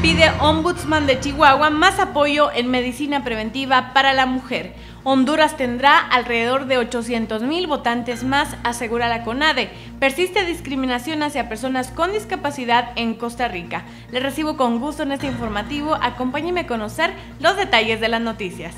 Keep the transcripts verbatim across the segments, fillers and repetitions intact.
Pide Ombudsman de Chihuahua más apoyo en medicina preventiva para la mujer. Honduras tendrá alrededor de ochocientos mil votantes más, asegura la CONADEH. Persiste discriminación hacia personas con discapacidad en Costa Rica. Les recibo con gusto en este informativo. Acompáñenme a conocer los detalles de las noticias.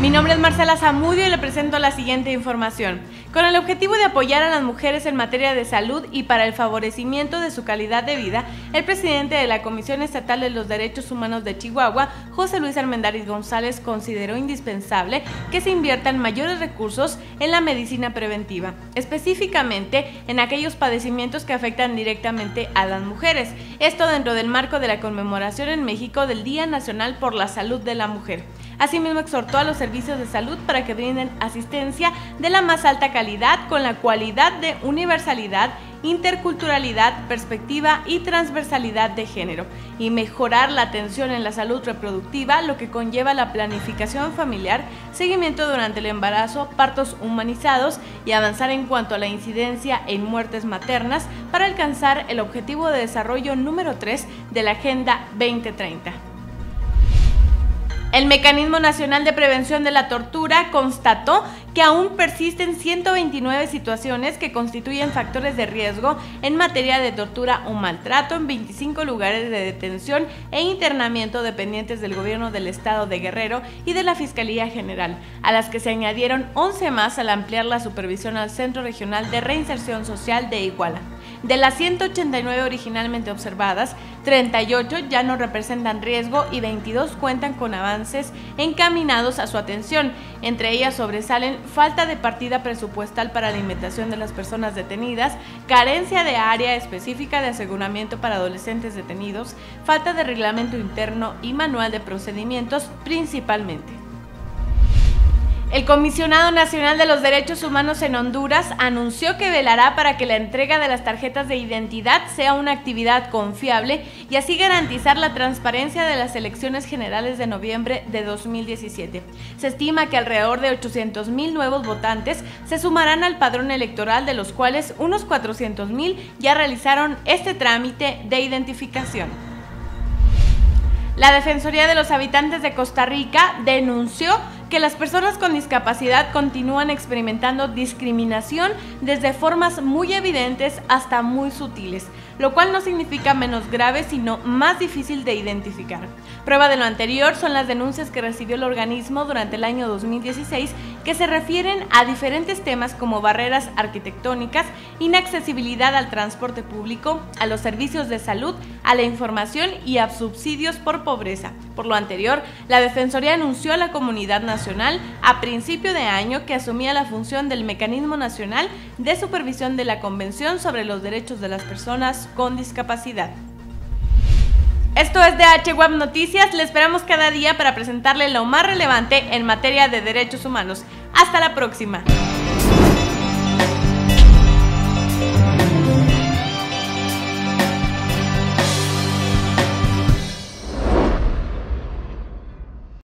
Mi nombre es Marcela Zamudio y le presento la siguiente información. Con el objetivo de apoyar a las mujeres en materia de salud y para el favorecimiento de su calidad de vida, el presidente de la Comisión Estatal de los Derechos Humanos de Chihuahua, José Luis Armendáriz González, consideró indispensable que se inviertan mayores recursos en la medicina preventiva, específicamente en aquellos padecimientos que afectan directamente a las mujeres. Esto dentro del marco de la conmemoración en México del Día Nacional por la Salud de la Mujer. Asimismo, exhortó a los servicios de salud para que brinden asistencia de la más alta calidad con la cualidad de universalidad, interculturalidad, perspectiva y transversalidad de género, y mejorar la atención en la salud reproductiva, lo que conlleva la planificación familiar, seguimiento durante el embarazo, partos humanizados y avanzar en cuanto a la incidencia en muertes maternas para alcanzar el objetivo de desarrollo número tres de la Agenda veinte treinta. El Mecanismo Nacional de Prevención de la Tortura constató que aún persisten ciento veintinueve situaciones que constituyen factores de riesgo en materia de tortura o maltrato en veinticinco lugares de detención e internamiento dependientes del gobierno del estado de Guerrero y de la Fiscalía General, a las que se añadieron once más al ampliar la supervisión al Centro Regional de Reinserción Social de Iguala. De las ciento ochenta y nueve originalmente observadas, treinta y ocho ya no representan riesgo y veintidós cuentan con avances encaminados a su atención. Entre ellas sobresalen falta de partida presupuestal para la alimentación de las personas detenidas, carencia de área específica de aseguramiento para adolescentes detenidos, falta de reglamento interno y manual de procedimientos principalmente. El Comisionado Nacional de los Derechos Humanos en Honduras anunció que velará para que la entrega de las tarjetas de identidad sea una actividad confiable y así garantizar la transparencia de las elecciones generales de noviembre de dos mil diecisiete. Se estima que alrededor de ochocientos mil nuevos votantes se sumarán al padrón electoral, de los cuales unos cuatrocientos mil ya realizaron este trámite de identificación. La Defensoría de los Habitantes de Costa Rica denunció que las personas con discapacidad continúan experimentando discriminación desde formas muy evidentes hasta muy sutiles, lo cual no significa menos grave, sino más difícil de identificar. Prueba de lo anterior son las denuncias que recibió el organismo durante el año dos mil dieciséis, que se refieren a diferentes temas como barreras arquitectónicas, inaccesibilidad al transporte público, a los servicios de salud, a la información y a subsidios por pobreza. Por lo anterior, la Defensoría anunció a la comunidad nacional a principio de año que asumía la función del Mecanismo Nacional de Supervisión de la Convención sobre los Derechos de las Personas con Discapacidad. Esto es D H Web Noticias, le esperamos cada día para presentarle lo más relevante en materia de derechos humanos. Hasta la próxima.